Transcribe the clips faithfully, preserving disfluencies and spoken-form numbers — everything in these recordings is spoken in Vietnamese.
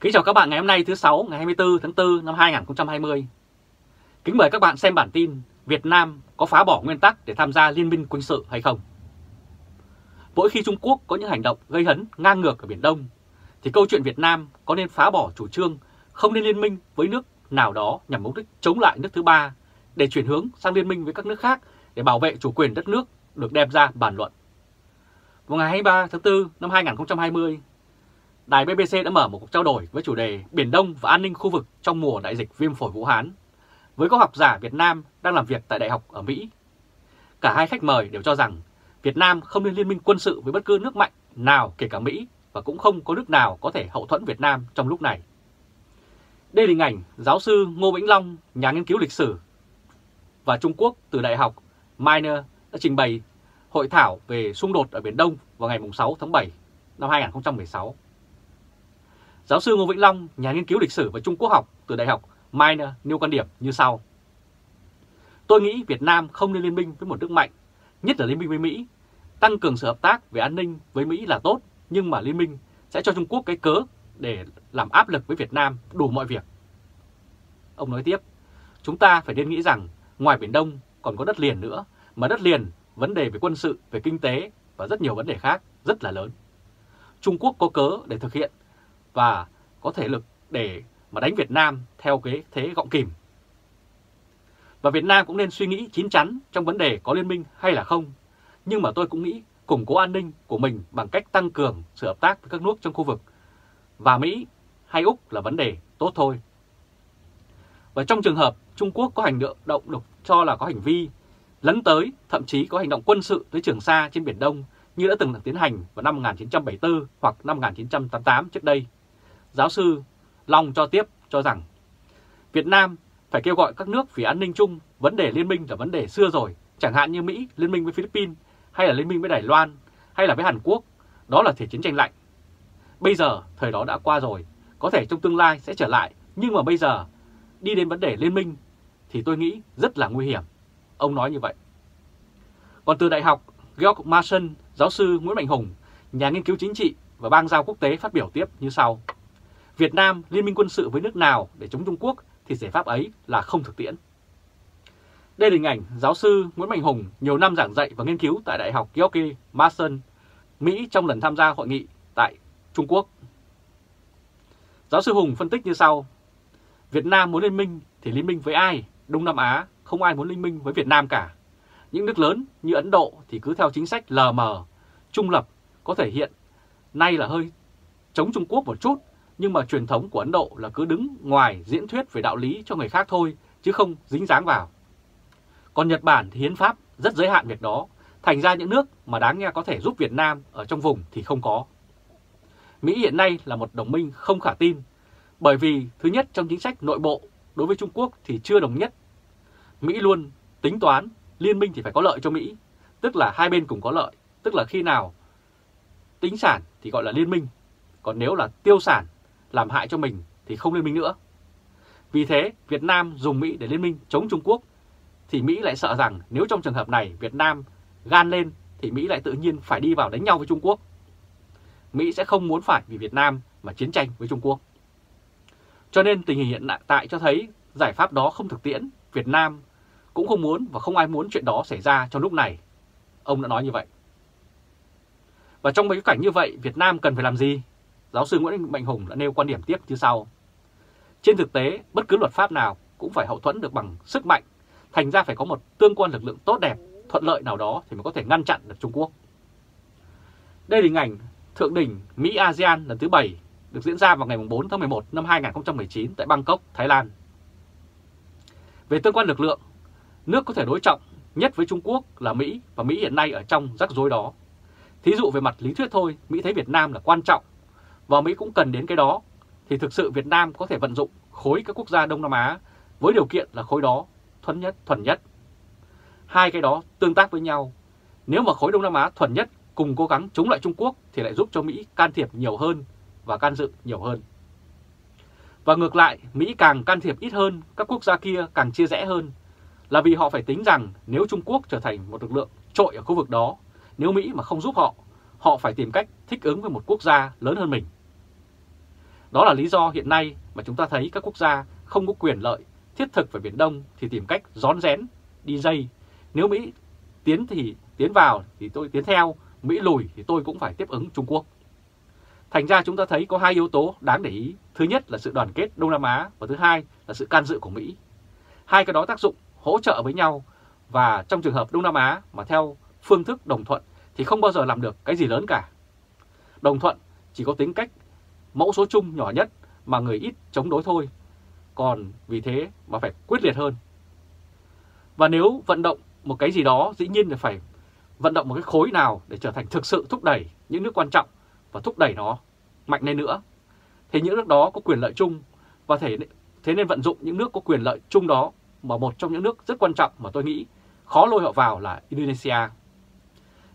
Kính chào các bạn ngày hôm nay thứ Sáu ngày hai mươi tư tháng tư năm hai nghìn không trăm hai mươi. Kính mời các bạn xem bản tin Việt Nam có phá bỏ nguyên tắc để tham gia liên minh quân sự hay không? Mỗi khi Trung Quốc có những hành động gây hấn ngang ngược ở Biển Đông, thì câu chuyện Việt Nam có nên phá bỏ chủ trương không nên liên minh với nước nào đó nhằm mục đích chống lại nước thứ ba để chuyển hướng sang liên minh với các nước khác để bảo vệ chủ quyền đất nước được đem ra bàn luận. Vào ngày hai mươi ba tháng tư năm hai nghìn không trăm hai mươi, đài B B C đã mở một cuộc trao đổi với chủ đề Biển Đông và an ninh khu vực trong mùa đại dịch viêm phổi Vũ Hán với các học giả Việt Nam đang làm việc tại đại học ở Mỹ. Cả hai khách mời đều cho rằng Việt Nam không nên liên minh quân sự với bất cứ nước mạnh nào kể cả Mỹ và cũng không có nước nào có thể hậu thuẫn Việt Nam trong lúc này. Đây là hình ảnh giáo sư Ngô Vĩnh Long, nhà nghiên cứu lịch sử và Trung Quốc từ Đại học Minor đã trình bày hội thảo về xung đột ở Biển Đông vào ngày sáu tháng bảy năm hai nghìn không trăm mười sáu. Giáo sư Ngô Vĩnh Long, nhà nghiên cứu lịch sử và Trung Quốc học từ Đại học Minor nêu quan điểm như sau. Tôi nghĩ Việt Nam không nên liên minh với một nước mạnh, nhất là liên minh với Mỹ. Tăng cường sự hợp tác về an ninh với Mỹ là tốt, nhưng mà liên minh sẽ cho Trung Quốc cái cớ để làm áp lực với Việt Nam đủ mọi việc. Ông nói tiếp, chúng ta phải nên nghĩ rằng ngoài Biển Đông còn có đất liền nữa, mà đất liền vấn đề về quân sự, về kinh tế và rất nhiều vấn đề khác rất là lớn. Trung Quốc có cớ để thực hiện và có thể lực để mà đánh Việt Nam theo cái thế gọng kìm. Và Việt Nam cũng nên suy nghĩ chín chắn trong vấn đề có liên minh hay là không. Nhưng mà tôi cũng nghĩ củng cố an ninh của mình bằng cách tăng cường sự hợp tác với các nước trong khu vực và Mỹ hay Úc là vấn đề tốt thôi. Và trong trường hợp Trung Quốc có hành động được cho là có hành vi lấn tới, thậm chí có hành động quân sự tới Trường Sa trên Biển Đông như đã từng tiến hành vào năm một nghìn chín trăm bảy mươi tư hoặc năm một nghìn chín trăm tám mươi tám trước đây. Giáo sư Long cho tiếp cho rằng Việt Nam phải kêu gọi các nước vì an ninh chung, vấn đề liên minh là vấn đề xưa rồi, chẳng hạn như Mỹ liên minh với Philippines hay là liên minh với Đài Loan hay là với Hàn Quốc, đó là thể chiến tranh lạnh. Bây giờ thời đó đã qua rồi, có thể trong tương lai sẽ trở lại, nhưng mà bây giờ đi đến vấn đề liên minh thì tôi nghĩ rất là nguy hiểm. Ông nói như vậy. Còn từ Đại học George Mason, giáo sư Nguyễn Mạnh Hùng, nhà nghiên cứu chính trị và bang giao quốc tế phát biểu tiếp như sau. Việt Nam liên minh quân sự với nước nào để chống Trung Quốc thì giải pháp ấy là không thực tiễn. Đây là hình ảnh giáo sư Nguyễn Mạnh Hùng nhiều năm giảng dạy và nghiên cứu tại Đại học George Mason, Mỹ trong lần tham gia hội nghị tại Trung Quốc. Giáo sư Hùng phân tích như sau. Việt Nam muốn liên minh thì liên minh với ai? Đông Nam Á không ai muốn liên minh với Việt Nam cả. Những nước lớn như Ấn Độ thì cứ theo chính sách lờ mờ, trung lập, có thể hiện nay là hơi chống Trung Quốc một chút, nhưng mà truyền thống của Ấn Độ là cứ đứng ngoài diễn thuyết về đạo lý cho người khác thôi, chứ không dính dáng vào. Còn Nhật Bản thì hiến pháp rất giới hạn việc đó, thành ra những nước mà đáng nghe có thể giúp Việt Nam ở trong vùng thì không có. Mỹ hiện nay là một đồng minh không khả tin, bởi vì thứ nhất trong chính sách nội bộ đối với Trung Quốc thì chưa đồng nhất. Mỹ luôn tính toán liên minh thì phải có lợi cho Mỹ, tức là hai bên cùng có lợi, tức là khi nào tính sản thì gọi là liên minh, còn nếu là tiêu sản làm hại cho mình thì không liên minh nữa. Vì thế Việt Nam dùng Mỹ để liên minh chống Trung Quốc thì Mỹ lại sợ rằng nếu trong trường hợp này Việt Nam gan lên thì Mỹ lại tự nhiên phải đi vào đánh nhau với Trung Quốc. Mỹ sẽ không muốn phải vì Việt Nam mà chiến tranh với Trung Quốc. Cho nên tình hình hiện tại cho thấy giải pháp đó không thực tiễn, Việt Nam cũng không muốn và không ai muốn chuyện đó xảy ra trong lúc này. Ông đã nói như vậy. Và trong bối cảnh như vậy, Việt Nam cần phải làm gì? Giáo sư Nguyễn Mạnh Hùng đã nêu quan điểm tiếp như sau. Trên thực tế, bất cứ luật pháp nào cũng phải hậu thuẫn được bằng sức mạnh. Thành ra phải có một tương quan lực lượng tốt đẹp, thuận lợi nào đó thì mới có thể ngăn chặn được Trung Quốc. Đây là hình ảnh Thượng đỉnh Mỹ-ASEAN lần thứ bảy được diễn ra vào ngày bốn tháng mười một năm hai nghìn không trăm mười chín tại Bangkok, Thái Lan. Về tương quan lực lượng, nước có thể đối trọng nhất với Trung Quốc là Mỹ và Mỹ hiện nay ở trong rắc rối đó. Thí dụ về mặt lý thuyết thôi, Mỹ thấy Việt Nam là quan trọng và Mỹ cũng cần đến cái đó thì thực sự Việt Nam có thể vận dụng khối các quốc gia Đông Nam Á với điều kiện là khối đó thuần nhất, thuần nhất. Hai cái đó tương tác với nhau. Nếu mà khối Đông Nam Á thuần nhất cùng cố gắng chống lại Trung Quốc thì lại giúp cho Mỹ can thiệp nhiều hơn và can dự nhiều hơn. Và ngược lại, Mỹ càng can thiệp ít hơn, các quốc gia kia càng chia rẽ hơn. Là vì họ phải tính rằng nếu Trung Quốc trở thành một lực lượng trội ở khu vực đó, nếu Mỹ mà không giúp họ, họ phải tìm cách thích ứng với một quốc gia lớn hơn mình. Đó là lý do hiện nay mà chúng ta thấy các quốc gia không có quyền lợi thiết thực về Biển Đông thì tìm cách rón rén, đi dây. Nếu Mỹ tiến thì tiến vào thì tôi tiến theo, Mỹ lùi thì tôi cũng phải tiếp ứng Trung Quốc. Thành ra chúng ta thấy có hai yếu tố đáng để ý. Thứ nhất là sự đoàn kết Đông Nam Á và thứ hai là sự can dự của Mỹ. Hai cái đó tác dụng hỗ trợ với nhau, và trong trường hợp Đông Nam Á mà theo phương thức đồng thuận thì không bao giờ làm được cái gì lớn cả. Đồng thuận chỉ có tính cách mẫu số chung nhỏ nhất mà người ít chống đối thôi, còn vì thế mà phải quyết liệt hơn. Và nếu vận động một cái gì đó, dĩ nhiên là phải vận động một cái khối nào để trở thành thực sự thúc đẩy những nước quan trọng và thúc đẩy nó mạnh lên nữa. Thì những nước đó có quyền lợi chung, và thể thế nên vận dụng những nước có quyền lợi chung đó, mà một trong những nước rất quan trọng mà tôi nghĩ khó lôi họ vào là Indonesia.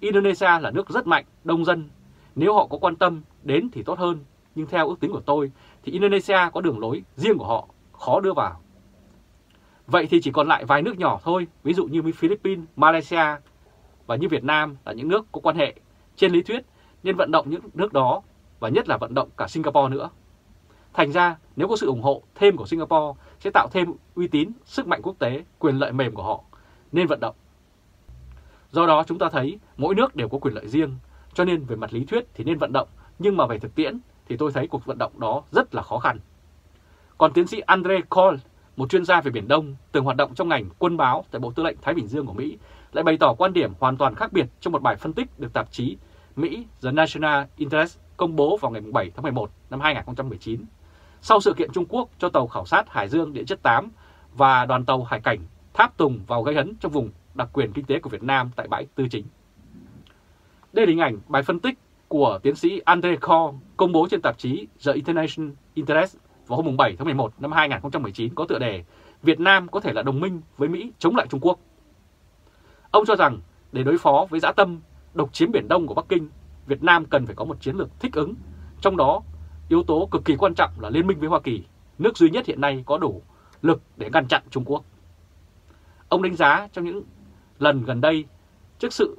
Indonesia là nước rất mạnh, đông dân. Nếu họ có quan tâm đến thì tốt hơn, nhưng theo ước tính của tôi thì Indonesia có đường lối riêng của họ, khó đưa vào. Vậy thì chỉ còn lại vài nước nhỏ thôi, ví dụ như Philippines, Malaysia và như Việt Nam là những nước có quan hệ. Trên lý thuyết nên vận động những nước đó, và nhất là vận động cả Singapore nữa. Thành ra nếu có sự ủng hộ thêm của Singapore sẽ tạo thêm uy tín, sức mạnh quốc tế, quyền lợi mềm của họ, nên vận động. Do đó chúng ta thấy mỗi nước đều có quyền lợi riêng, cho nên về mặt lý thuyết thì nên vận động, nhưng mà về thực tiễn thì tôi thấy cuộc vận động đó rất là khó khăn. Còn tiến sĩ Andre Cole, một chuyên gia về Biển Đông, từng hoạt động trong ngành quân báo tại Bộ Tư lệnh Thái Bình Dương của Mỹ, lại bày tỏ quan điểm hoàn toàn khác biệt trong một bài phân tích được tạp chí Mỹ The National Interest công bố vào ngày bảy tháng mười một năm hai nghìn không trăm mười chín, sau sự kiện Trung Quốc cho tàu khảo sát Hải dương Địa chất tám và đoàn tàu hải cảnh tháp tùng vào gây hấn trong vùng đặc quyền kinh tế của Việt Nam tại bãi Tư Chính. Đây là hình ảnh bài phân tích của tiến sĩ Andre Cole công bố trên tạp chí The International Interest vào hôm bảy tháng mười một năm hai nghìn không trăm mười chín có tựa đề Việt Nam có thể là đồng minh với Mỹ chống lại Trung Quốc. Ông cho rằng để đối phó với dã tâm độc chiếm Biển Đông của Bắc Kinh, Việt Nam cần phải có một chiến lược thích ứng, trong đó yếu tố cực kỳ quan trọng là liên minh với Hoa Kỳ, nước duy nhất hiện nay có đủ lực để ngăn chặn Trung Quốc. Ông đánh giá trong những lần gần đây, trước sự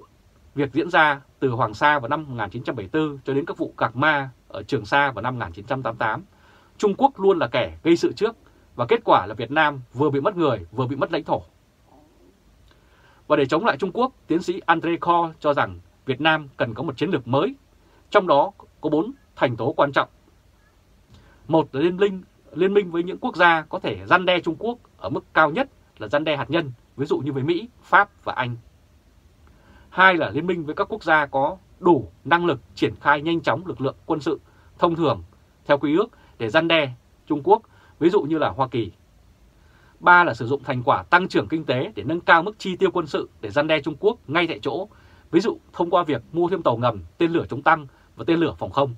việc diễn ra từ Hoàng Sa vào năm một nghìn chín trăm bảy mươi tư cho đến các vụ Cạc Ma ở Trường Sa vào năm một nghìn chín trăm tám mươi tám, Trung Quốc luôn là kẻ gây sự trước, và kết quả là Việt Nam vừa bị mất người vừa bị mất lãnh thổ. Và để chống lại Trung Quốc, tiến sĩ Andre Cole cho rằng Việt Nam cần có một chiến lược mới, trong đó có bốn thành tố quan trọng. Một là liên minh, liên minh với những quốc gia có thể răn đe Trung Quốc ở mức cao nhất là răn đe hạt nhân, ví dụ như với Mỹ, Pháp và Anh. Hai là liên minh với các quốc gia có đủ năng lực triển khai nhanh chóng lực lượng quân sự thông thường theo quy ước để răn đe Trung Quốc, ví dụ như là Hoa Kỳ. Ba là sử dụng thành quả tăng trưởng kinh tế để nâng cao mức chi tiêu quân sự để răn đe Trung Quốc ngay tại chỗ, ví dụ thông qua việc mua thêm tàu ngầm, tên lửa chống tăng và tên lửa phòng không.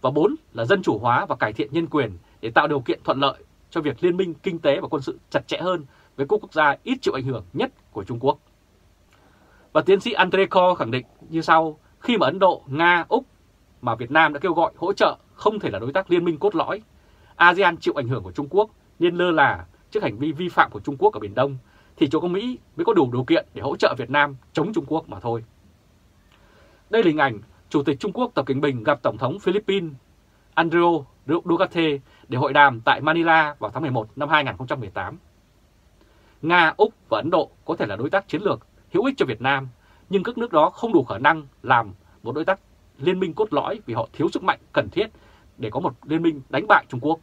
Và bốn là dân chủ hóa và cải thiện nhân quyền để tạo điều kiện thuận lợi cho việc liên minh kinh tế và quân sự chặt chẽ hơn với các quốc gia ít chịu ảnh hưởng nhất của Trung Quốc. Và tiến sĩ Andre Cole khẳng định như sau: khi mà Ấn Độ, Nga, Úc mà Việt Nam đã kêu gọi hỗ trợ không thể là đối tác liên minh cốt lõi. a sê an chịu ảnh hưởng của Trung Quốc nên lơ là trước hành vi vi phạm của Trung Quốc ở Biển Đông, thì chỗ có Mỹ mới có đủ điều kiện để hỗ trợ Việt Nam chống Trung Quốc mà thôi. Đây là hình ảnh Chủ tịch Trung Quốc Tập Cận Bình gặp Tổng thống Philippines Andreu Duterte để hội đàm tại Manila vào tháng mười một năm hai nghìn không trăm mười tám. Nga, Úc và Ấn Độ có thể là đối tác chiến lược hữu ích cho Việt Nam, nhưng các nước đó không đủ khả năng làm một đối tác liên minh cốt lõi vì họ thiếu sức mạnh cần thiết để có một liên minh đánh bại Trung Quốc.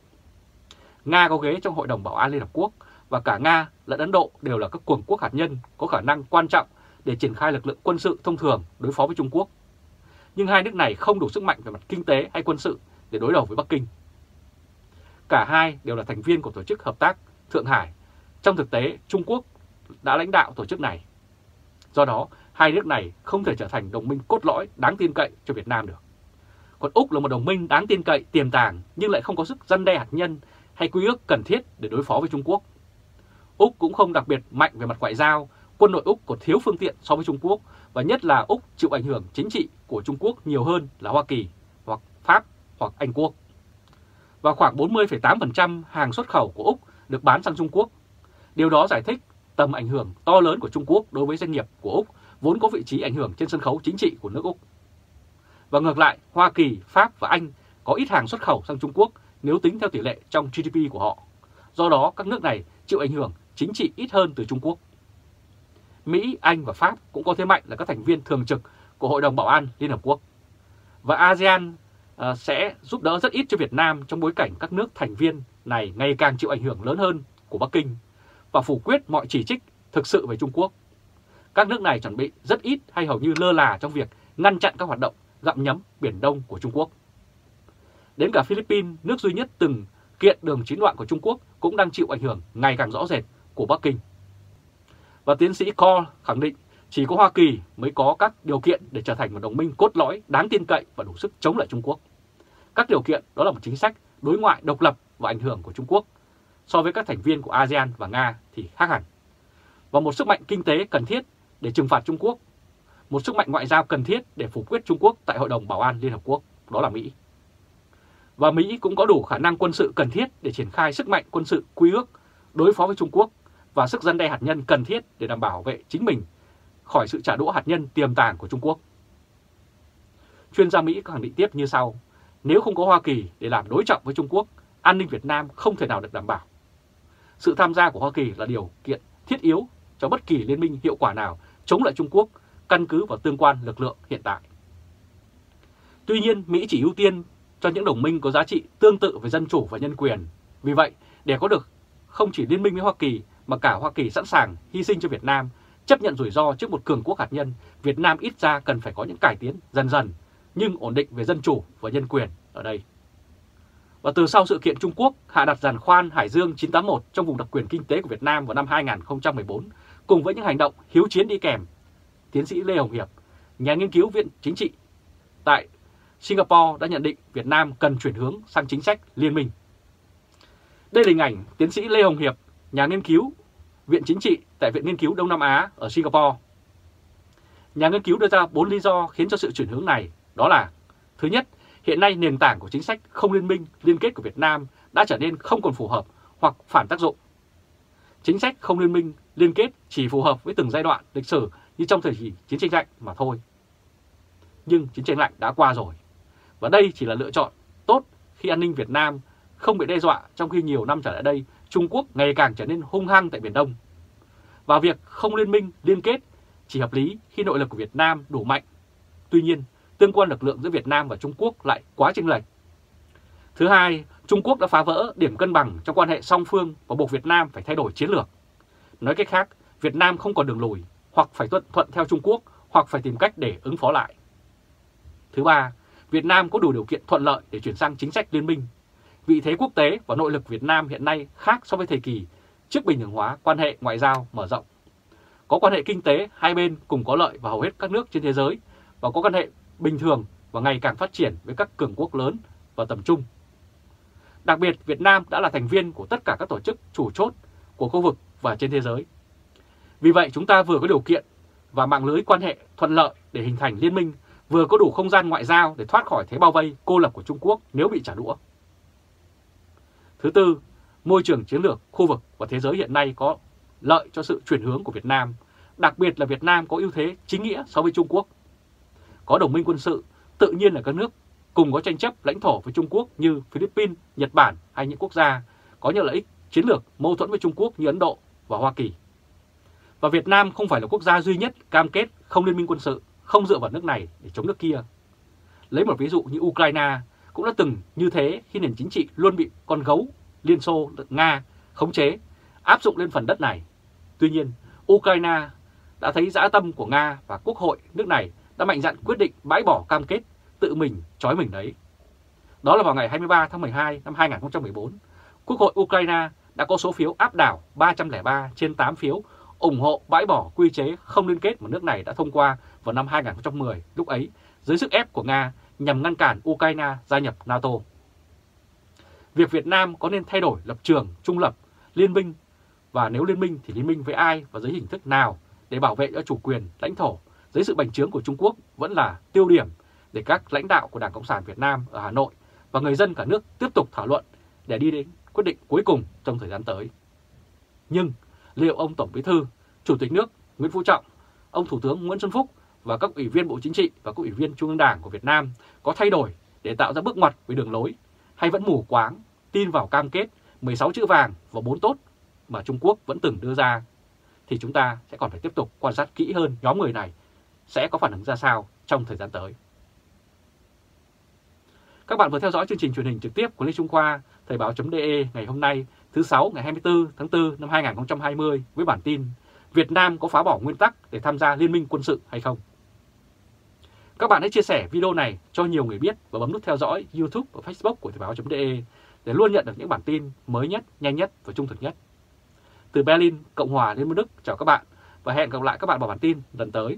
Nga có ghế trong Hội đồng Bảo an Liên Hợp Quốc, và cả Nga lẫn Ấn Độ đều là các cường quốc hạt nhân có khả năng quan trọng để triển khai lực lượng quân sự thông thường đối phó với Trung Quốc. Nhưng hai nước này không đủ sức mạnh về mặt kinh tế hay quân sự để đối đầu với Bắc Kinh. Cả hai đều là thành viên của Tổ chức Hợp tác Thượng Hải. Trong thực tế, Trung Quốc đã lãnh đạo tổ chức này. Do đó, hai nước này không thể trở thành đồng minh cốt lõi đáng tin cậy cho Việt Nam được. Còn Úc là một đồng minh đáng tin cậy tiềm tàng nhưng lại không có sức răn đe hạt nhân hay quy ước cần thiết để đối phó với Trung Quốc. Úc cũng không đặc biệt mạnh về mặt ngoại giao, quân đội Úc còn thiếu phương tiện so với Trung Quốc, và nhất là Úc chịu ảnh hưởng chính trị của Trung Quốc nhiều hơn là Hoa Kỳ hoặc Pháp hoặc Anh Quốc. Và khoảng bốn mươi phẩy tám phần trăm hàng xuất khẩu của Úc được bán sang Trung Quốc. Điều đó giải thích tầm ảnh hưởng to lớn của Trung Quốc đối với doanh nghiệp của Úc vốn có vị trí ảnh hưởng trên sân khấu chính trị của nước Úc. Và ngược lại, Hoa Kỳ, Pháp và Anh có ít hàng xuất khẩu sang Trung Quốc nếu tính theo tỷ lệ trong giê đê pê của họ. Do đó, các nước này chịu ảnh hưởng chính trị ít hơn từ Trung Quốc. Mỹ, Anh và Pháp cũng có thế mạnh là các thành viên thường trực của Hội đồng Bảo an Liên Hợp Quốc. Và a sê an sẽ giúp đỡ rất ít cho Việt Nam trong bối cảnh các nước thành viên này ngày càng chịu ảnh hưởng lớn hơn của Bắc Kinh và phủ quyết mọi chỉ trích thực sự về Trung Quốc. Các nước này chuẩn bị rất ít hay hầu như lơ là trong việc ngăn chặn các hoạt động gặm nhấm Biển Đông của Trung Quốc. Đến cả Philippines, nước duy nhất từng kiện đường chín đoạn của Trung Quốc, cũng đang chịu ảnh hưởng ngày càng rõ rệt của Bắc Kinh. Và tiến sĩ Cole khẳng định chỉ có Hoa Kỳ mới có các điều kiện để trở thành một đồng minh cốt lõi đáng tin cậy và đủ sức chống lại Trung Quốc. Các điều kiện đó là một chính sách đối ngoại độc lập và ảnh hưởng của Trung Quốc so với các thành viên của a sê an và Nga thì khác hẳn. Và một sức mạnh kinh tế cần thiết để trừng phạt Trung Quốc, một sức mạnh ngoại giao cần thiết để phủ quyết Trung Quốc tại Hội đồng Bảo an Liên Hợp Quốc, đó là Mỹ. Và Mỹ cũng có đủ khả năng quân sự cần thiết để triển khai sức mạnh quân sự quy ước đối phó với Trung Quốc và sức răn đe hạt nhân cần thiết để đảm bảo vệ chính mình khỏi sự trả đũa hạt nhân tiềm tàng của Trung Quốc. Chuyên gia Mỹ khẳng định tiếp như sau: nếu không có Hoa Kỳ để làm đối trọng với Trung Quốc, an ninh Việt Nam không thể nào được đảm bảo. Sự tham gia của Hoa Kỳ là điều kiện thiết yếu cho bất kỳ liên minh hiệu quả nào chống lại Trung Quốc căn cứ vào tương quan lực lượng hiện tại. Tuy nhiên, Mỹ chỉ ưu tiên cho những đồng minh có giá trị tương tự về dân chủ và nhân quyền. Vì vậy, để có được không chỉ liên minh với Hoa Kỳ mà cả Hoa Kỳ sẵn sàng hy sinh cho Việt Nam, chấp nhận rủi ro trước một cường quốc hạt nhân, Việt Nam ít ra cần phải có những cải tiến dần dần, nhưng ổn định về dân chủ và nhân quyền ở đây. Và từ sau sự kiện Trung Quốc hạ đặt giàn khoan Hải Dương chín tám một trong vùng đặc quyền kinh tế của Việt Nam vào năm hai nghìn không trăm mười bốn, cùng với những hành động hiếu chiến đi kèm, tiến sĩ Lê Hồng Hiệp, nhà nghiên cứu Viện Chính trị tại Singapore đã nhận định Việt Nam cần chuyển hướng sang chính sách liên minh. Đây là hình ảnh tiến sĩ Lê Hồng Hiệp, nhà nghiên cứu Viện Chính trị tại Viện Nghiên cứu Đông Nam Á ở Singapore. Nhà nghiên cứu đưa ra bốn lý do khiến cho sự chuyển hướng này, đó là: thứ nhất, hiện nay nền tảng của chính sách không liên minh liên kết của Việt Nam đã trở nên không còn phù hợp hoặc phản tác dụng. Chính sách không liên minh liên kết chỉ phù hợp với từng giai đoạn lịch sử như trong thời kỳ chiến tranh lạnh mà thôi. Nhưng chiến tranh lạnh đã qua rồi. Và đây chỉ là lựa chọn tốt khi an ninh Việt Nam không bị đe dọa, trong khi nhiều năm trở lại đây Trung Quốc ngày càng trở nên hung hăng tại Biển Đông. Và việc không liên minh liên kết chỉ hợp lý khi nội lực của Việt Nam đủ mạnh. Tuy nhiên, tương quan lực lượng giữa Việt Nam và Trung Quốc lại quá chênh lệch. Thứ hai, Trung Quốc đã phá vỡ điểm cân bằng trong quan hệ song phương và buộc Việt Nam phải thay đổi chiến lược. Nói cách khác, Việt Nam không còn đường lùi, hoặc phải thuận thuận theo Trung Quốc hoặc phải tìm cách để ứng phó lại. Thứ ba, Việt Nam có đủ điều kiện thuận lợi để chuyển sang chính sách liên minh. Vị thế quốc tế và nội lực Việt Nam hiện nay khác so với thời kỳ trước bình thường hóa quan hệ ngoại giao mở rộng. Có quan hệ kinh tế hai bên cùng có lợi và hầu hết các nước trên thế giới, và có quan hệ bình thường và ngày càng phát triển với các cường quốc lớn và tầm trung. Đặc biệt, Việt Nam đã là thành viên của tất cả các tổ chức chủ chốt của khu vực và trên thế giới. Vì vậy, chúng ta vừa có điều kiện và mạng lưới quan hệ thuận lợi để hình thành liên minh, vừa có đủ không gian ngoại giao để thoát khỏi thế bao vây cô lập của Trung Quốc nếu bị trả đũa. Thứ tư, môi trường chiến lược, khu vực và thế giới hiện nay có lợi cho sự chuyển hướng của Việt Nam, đặc biệt là Việt Nam có ưu thế chính nghĩa so với Trung Quốc. Có đồng minh quân sự, tự nhiên là các nước cùng có tranh chấp lãnh thổ với Trung Quốc như Philippines, Nhật Bản hay những quốc gia có những lợi ích chiến lược mâu thuẫn với Trung Quốc như Ấn Độ và Hoa Kỳ. Và Việt Nam không phải là quốc gia duy nhất cam kết không liên minh quân sự, không dựa vào nước này để chống nước kia. Lấy một ví dụ như Ukraine cũng đã từng như thế khi nền chính trị luôn bị con gấu Liên Xô, Nga khống chế, áp dụng lên phần đất này. Tuy nhiên, Ukraine đã thấy dã tâm của Nga và quốc hội nước này đã mạnh dạn quyết định bãi bỏ cam kết tự mình trói mình đấy. Đó là vào ngày hai mươi ba tháng mười hai năm hai nghìn không trăm mười bốn, Quốc hội Ukraine đã có số phiếu áp đảo ba trăm lẻ ba trên tám phiếu ủng hộ bãi bỏ quy chế không liên kết mà nước này đã thông qua vào năm hai nghìn không trăm mười, lúc ấy dưới sức ép của Nga nhằm ngăn cản Ukraine gia nhập NATO. Việc Việt Nam có nên thay đổi lập trường trung lập, liên minh, và nếu liên minh thì liên minh với ai và dưới hình thức nào để bảo vệ cho chủ quyền, lãnh thổ dưới sự bành trướng của Trung Quốc vẫn là tiêu điểm để các lãnh đạo của Đảng Cộng sản Việt Nam ở Hà Nội và người dân cả nước tiếp tục thảo luận để đi đến quyết định cuối cùng trong thời gian tới. Nhưng liệu ông Tổng Bí thư, Chủ tịch nước Nguyễn Phú Trọng, ông Thủ tướng Nguyễn Xuân Phúc và các ủy viên Bộ Chính trị và các ủy viên Trung ương Đảng của Việt Nam có thay đổi để tạo ra bước ngoặt với đường lối, hay vẫn mù quáng tin vào cam kết mười sáu chữ vàng và bốn tốt mà Trung Quốc vẫn từng đưa ra, thì chúng ta sẽ còn phải tiếp tục quan sát kỹ hơn nhóm người này sẽ có phản ứng ra sao trong thời gian tới. Các bạn vừa theo dõi chương trình truyền hình trực tiếp của Lê Trung Khoa, thoibao chấm de ngày hôm nay, thứ Sáu ngày hai mươi tư tháng tư năm hai nghìn không trăm hai mươi với bản tin Việt Nam có phá bỏ nguyên tắc để tham gia liên minh quân sự hay không? Các bạn hãy chia sẻ video này cho nhiều người biết và bấm nút theo dõi YouTube và Facebook của thoibao chấm de để luôn nhận được những bản tin mới nhất, nhanh nhất và trung thực nhất. Từ Berlin, Cộng hòa Liên bang Đức, chào các bạn và hẹn gặp lại các bạn vào bản tin lần tới.